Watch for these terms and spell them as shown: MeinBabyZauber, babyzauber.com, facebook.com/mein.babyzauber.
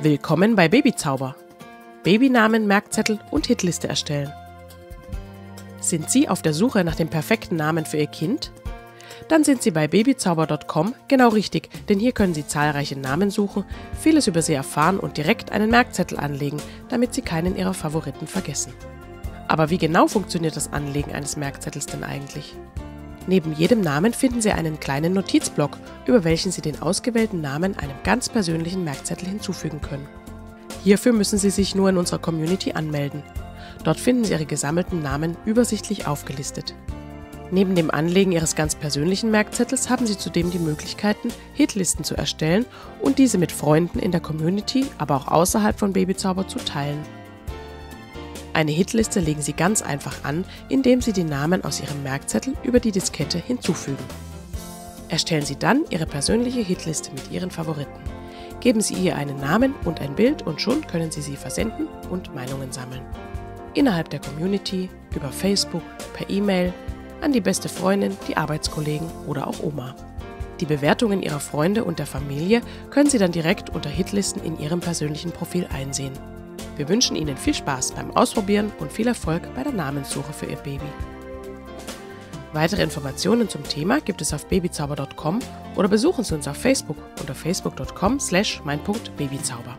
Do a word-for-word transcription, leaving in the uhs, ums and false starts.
Willkommen bei Babyzauber. Babynamen, Merkzettel und Hitliste erstellen. Sind Sie auf der Suche nach dem perfekten Namen für Ihr Kind? Dann sind Sie bei babyzauber punkt com genau richtig, denn hier können Sie zahlreiche Namen suchen, vieles über sie erfahren und direkt einen Merkzettel anlegen, damit Sie keinen Ihrer Favoriten vergessen. Aber wie genau funktioniert das Anlegen eines Merkzettels denn eigentlich? Neben jedem Namen finden Sie einen kleinen Notizblock, über welchen Sie den ausgewählten Namen einem ganz persönlichen Merkzettel hinzufügen können. Hierfür müssen Sie sich nur in unserer Community anmelden. Dort finden Sie Ihre gesammelten Namen übersichtlich aufgelistet. Neben dem Anlegen Ihres ganz persönlichen Merkzettels haben Sie zudem die Möglichkeiten, Hitlisten zu erstellen und diese mit Freunden in der Community, aber auch außerhalb von Babyzauber zu teilen. Eine Hitliste legen Sie ganz einfach an, indem Sie die Namen aus Ihrem Merkzettel über die Diskette hinzufügen. Erstellen Sie dann Ihre persönliche Hitliste mit Ihren Favoriten. Geben Sie ihr einen Namen und ein Bild und schon können Sie sie versenden und Meinungen sammeln. Innerhalb der Community, über Facebook, per E-Mail, an die beste Freundin, die Arbeitskollegen oder auch Oma. Die Bewertungen Ihrer Freunde und der Familie können Sie dann direkt unter Hitlisten in Ihrem persönlichen Profil einsehen. Wir wünschen Ihnen viel Spaß beim Ausprobieren und viel Erfolg bei der Namenssuche für Ihr Baby. Weitere Informationen zum Thema gibt es auf babyzauber punkt com oder besuchen Sie uns auf Facebook unter facebook punkt com slash mein Punkt babyzauber.